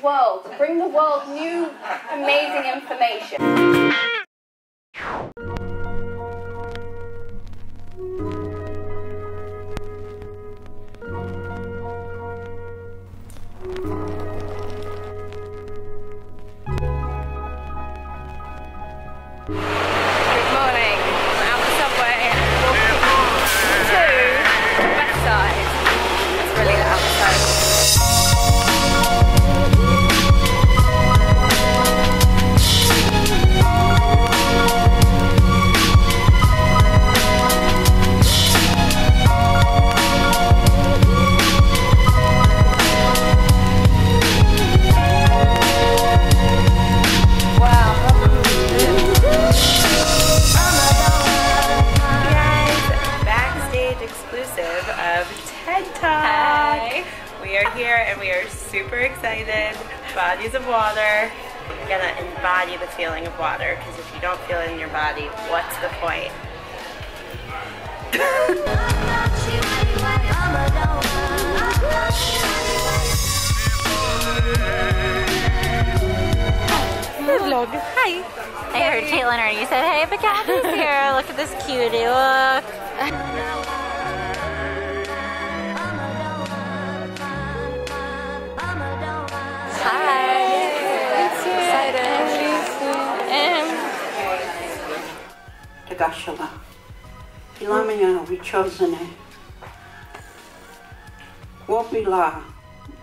the world, to bring the world new, amazing information. Good morning. I'm out the subway and walking to the west side. It's really the outside. Bodies of water. You're gonna embody the feeling of water, because if you don't feel it in your body, what's the point? Hello. Hi. I heard Caitlin and you said, hey, but Kathy's here. Look at this cutie. Look. Ilamina wichozene. Wopila,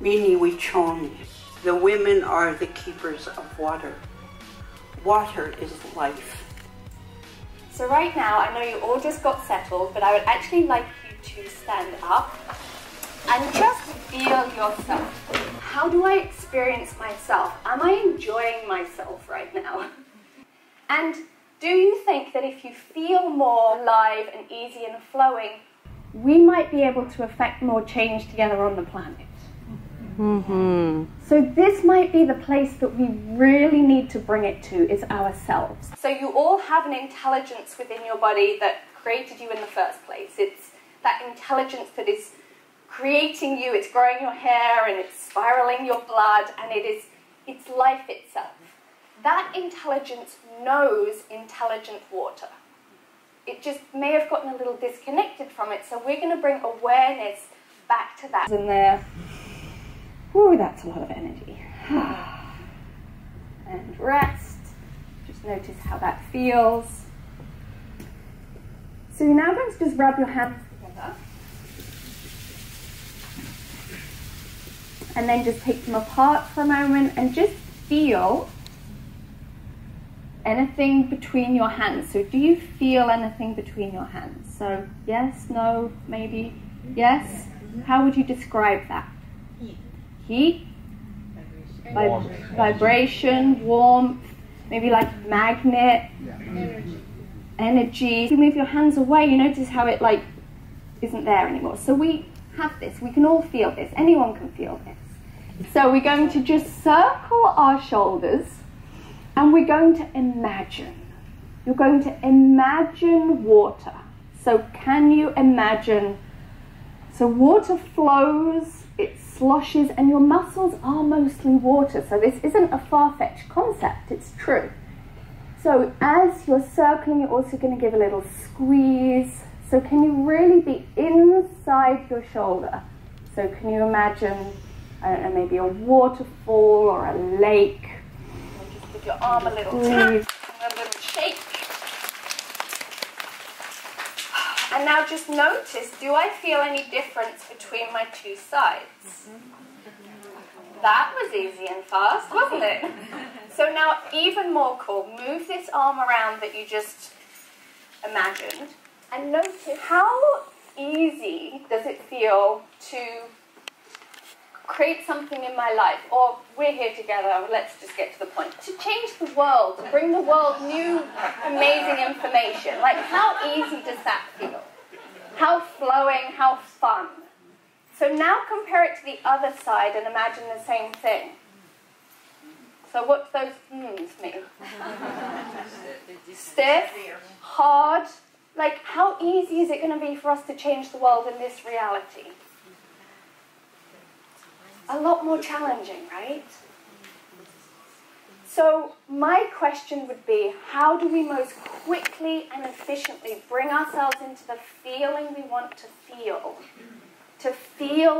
mini wichoni. The women are the keepers of water. Water is life. So right now, I know you all just got settled, but I would actually like you to stand up and just feel yourself. How do I experience myself? Am I enjoying myself right now? And do you think that if you feel more alive and easy and flowing, we might be able to affect more change together on the planet? Mm-hmm. So this might be the place that we really need to bring it to, is ourselves. So you all have an intelligence within your body that created you in the first place. It's that intelligence that is creating you, it's growing your hair and it's spiraling your blood, and it's life itself. That intelligence knows intelligent water. It just may have gotten a little disconnected from it, so we're going to bring awareness back to that. In there. Ooh, that's a lot of energy. And rest. Just notice how that feels. So you're now going to just rub your hands together. And then just take them apart for a moment and just feel anything between your hands. So do you feel anything between your hands? So yes, no, maybe, yes. How would you describe that? Heat. Heat? Vibration, warmth, maybe like magnet. Yeah. Energy. If you move your hands away, you notice how it like isn't there anymore. So we have this, we can all feel this. Anyone can feel this. So we're going to just circle our shoulders. And we're going to imagine. You're going to imagine water. So can you imagine? So water flows, it sloshes, and your muscles are mostly water. So this isn't a far-fetched concept, it's true. So as you're circling, you're also going to give a little squeeze. So can you really be inside your shoulder? So can you imagine, I don't know, maybe a waterfall or a lake? Your arm a little tap and a little shake. And now just notice, do I feel any difference between my two sides? That was easy and fast, wasn't it? So now even more cool, move this arm around that you just imagined and notice how easy does it feel to create something in my life, or we're here together, let's just get to the point. To change the world, to bring the world new, amazing information. Like, how easy does that feel? How flowing, how fun. So now compare it to the other side and imagine the same thing. So what do those mhms mean? Stiff, hard. Like, how easy is it going to be for us to change the world in this reality? A lot more challenging, right? So my question would be, how do we most quickly and efficiently bring ourselves into the feeling we want to feel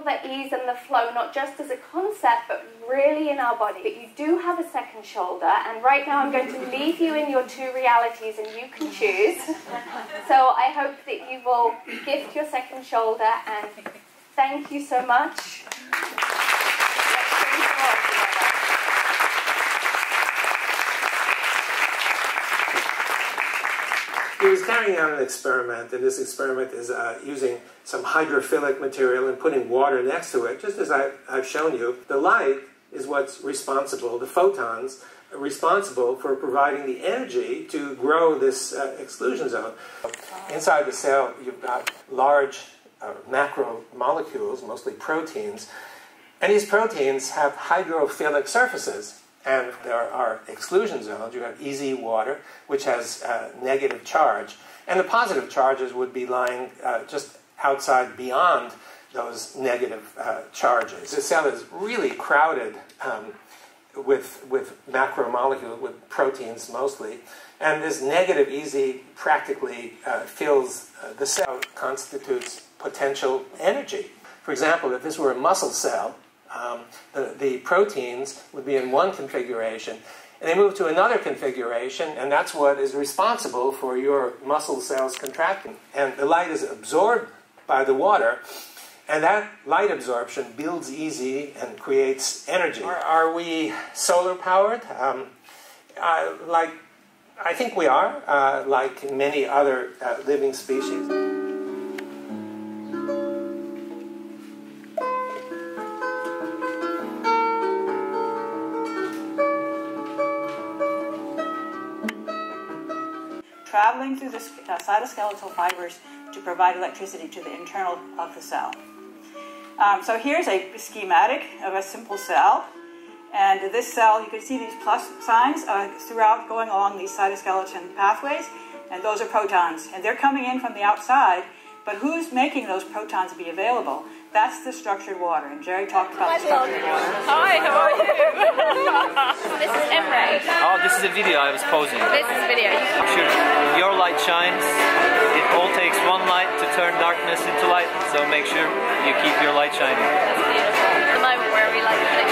the ease and the flow, not just as a concept, but really in our body? But you do have a second shoulder, and right now I'm going to leave you in your two realities and you can choose. So I hope that you will gift your second shoulder, and thank you so much. He was carrying out an experiment, and this experiment is using some hydrophilic material and putting water next to it, just as I've shown you. The light is what's responsible, the photons are responsible for providing the energy to grow this exclusion zone. Inside the cell, you've got large macromolecules, mostly proteins, and these proteins have hydrophilic surfaces. And there are exclusion zones. You have EZ water, which has negative charge. And the positive charges would be lying just outside beyond those negative charges. The cell is really crowded with macromolecules, with proteins mostly. And this negative EZ practically fills the cell, constitutes potential energy. For example, if this were a muscle cell, the proteins would be in one configuration, and they move to another configuration, and that's what is responsible for your muscle cells contracting. And the light is absorbed by the water, and that light absorption builds easy and creates energy. Are we solar powered? I think we are, like many other living species. Traveling through the cytoskeletal fibers to provide electricity to the internal of the cell. So here's a schematic of a simple cell. And this cell, you can see these plus signs throughout going along these cytoskeleton pathways. And those are protons. And they're coming in from the outside. But who's making those protons be available? That's the structured water. And Jerry talked about the structured water. Hi, how are you? This is Emre. Oh, this is a video I was posing. This is a video. Sure. Your light shines. It all takes one light to turn darkness into light. So make sure you keep your light shining. That's beautiful. At the moment where we like to think.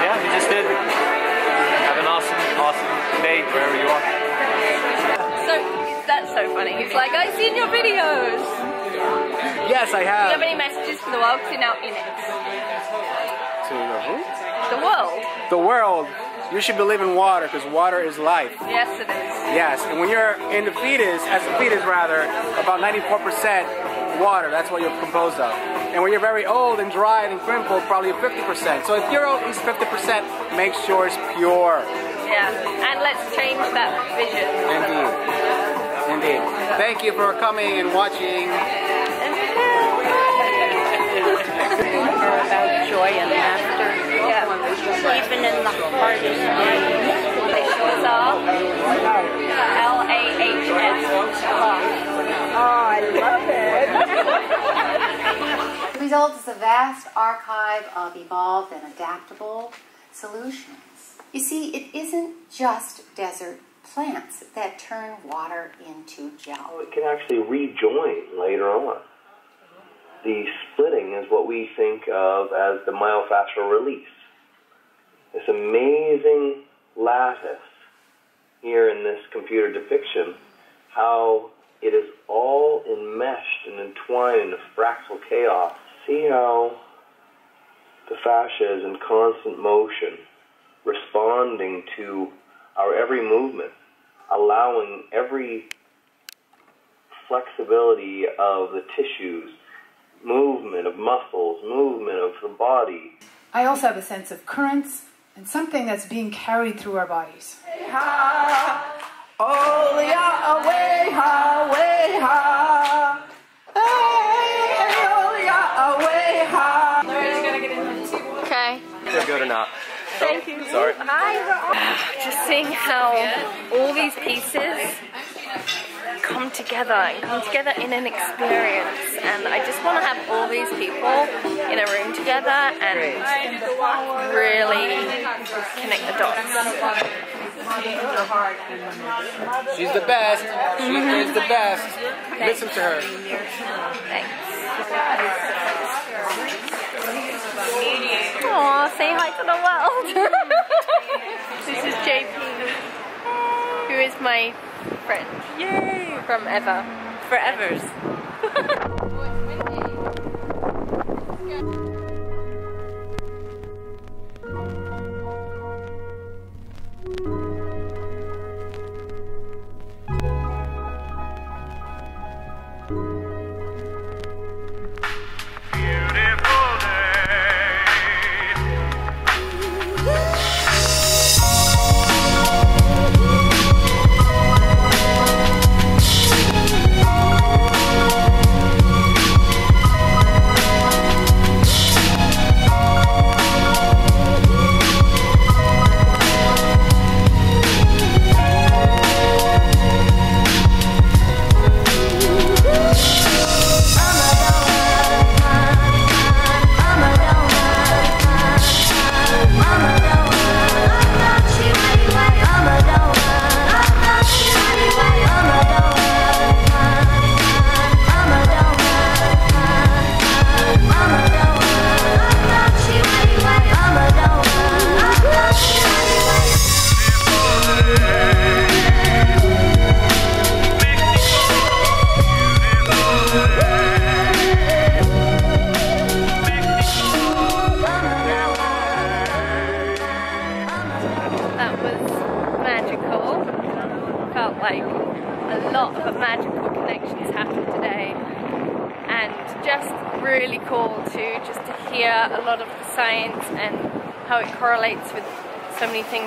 Yeah, we just did. Have an awesome, awesome day wherever you are. So, that's so funny. He's like, I've seen your videos. Yes, I have. Do you have any messages for the world? Because you're now in it. To the who? The world. The world. You should believe in water, because water is life. Yes, it is. Yes, and when you're in the fetus, as a fetus rather, about 94% water, that's what you're composed of. And when you're very old and dry and crimpled, probably 50%. So if you're at least 50%, make sure it's pure. Yeah, and let's change that vision. Indeed. Indeed. Thank you for coming and watching. About joy and laughter, yeah. Even in the hardest days. They show all LAHS. Oh, I love it. The result is a vast archive of evolved and adaptable solutions. You see, it isn't just desert plants that turn water into gel. Oh, it can actually rejoin later on. The splitting is what we think of as the myofascial release. This amazing lattice here in this computer depiction, how it is all enmeshed and entwined in a fractal chaos. See how the fascia is in constant motion, responding to our every movement, allowing every flexibility of the tissues, movement of muscles, movement of the body. I also have a sense of currents and something that's being carried through our bodies. Okay. They're good or not? Thank you. Sorry. Hi. Just seeing how all these pieces come together and come together in an experience, and I just want to have all these people in a room together and really connect the dots. She's the best. She is the best. Listen to her. Thanks. Aw, say hi to the world. This is JP, who is my friend. Yay! From ever. Forevers.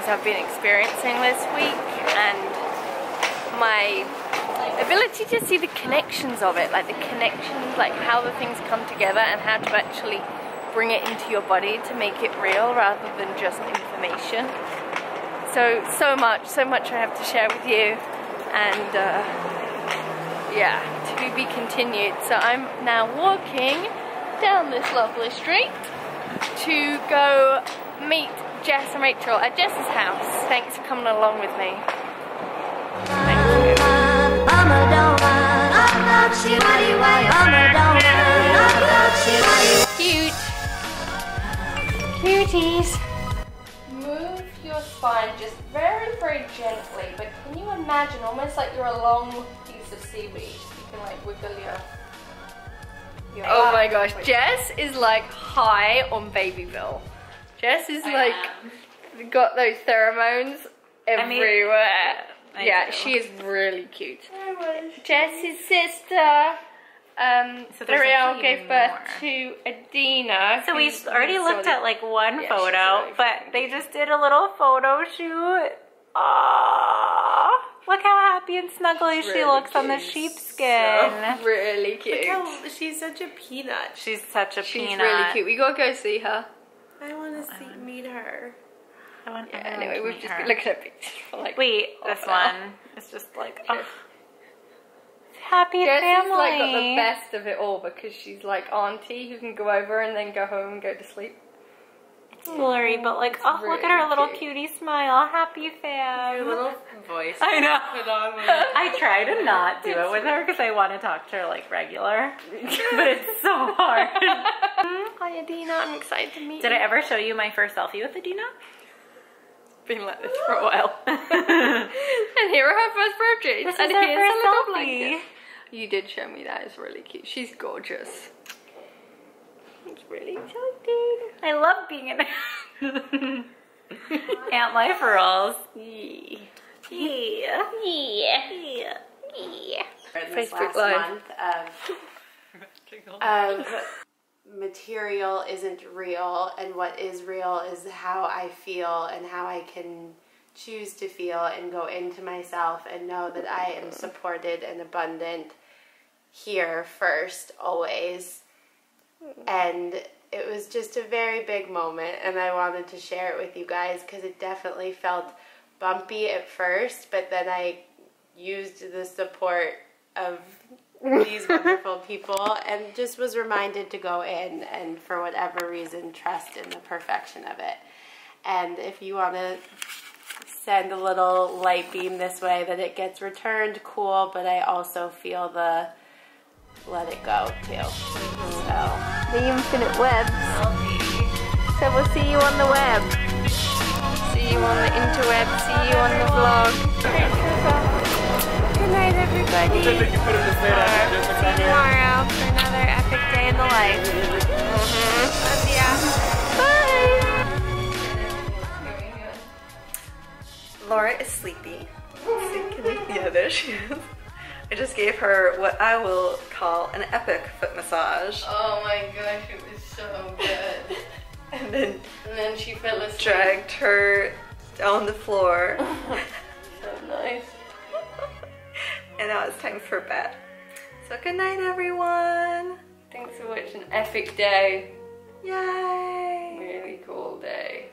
I've been experiencing this week, and my ability to see the connections of it, like how the things come together and how to actually bring it into your body to make it real rather than just information. So much I have to share with you, and yeah, to be continued. So I'm now walking down this lovely street to go meet Jess and Rachel at Jess's house. Thanks for coming along with me. Thank you. Cute. Cuties. Move your spine just very, very gently, but can you imagine almost like you're a long piece of seaweed? You can like wiggle your... Oh my gosh, Jess is like high on Babyville. Jess is like, got those pheromones everywhere. I mean, yeah, she is really cute. Jess's sister, so Arielle gave birth to Adina. So we already looked at like one photo, but they just did a little photo shoot. Aww. Look how happy and snuggly she looks on the sheepskin. So really cute. Look how, she's such a peanut. She's such a peanut. She's really cute. We gotta go see her. I want to meet her. I want to meet her. Anyway, we've just been looking at pictures for like... Wait, this one. It's just like... Oh. Happy Jess family. She's like got the best of it all because she's like auntie who can go over and then go home and go to sleep. It's blurry, but like, oh, really look at her little cutie smile. Happy fam. Your little voice. I know. I try to not do it with her because I want to talk to her like regular, but it's so hard. Hi, Adina. I'm excited to meet you. Did I ever show you my first selfie with Adina? Been like this for a while. And here are her first portraits. This and is here's her first selfie. You did show me that. It's really cute. She's gorgeous. It's really exciting. I love being in Aunt Life Rolls. Yeah. This last month of material isn't real, and what is real is how I feel and how I can choose to feel and go into myself and know that I am supported and abundant here first, always. And it was just a very big moment, and I wanted to share it with you guys because it definitely felt bumpy at first, but then I used the support of these wonderful people and just was reminded to go in and for whatever reason trust in the perfection of it. And if you want to send a little light beam this way that it gets returned cool, but I also feel the let it go too. Mm-hmm. So the infinite webs. So we'll see you on the web. See you on the interweb. See you on the vlog. Good night, everybody. See you tomorrow for another epic day in the life. Love ya. Laura is sleepy. Yeah, there she is. I just gave her what I will call an epic foot massage. Oh my gosh, it was so good. and then she fell asleep. Dragged her on the floor. So nice. And now it's time for bed. So good night, everyone. Thanks for watching. Epic day. Yay. Really cool day.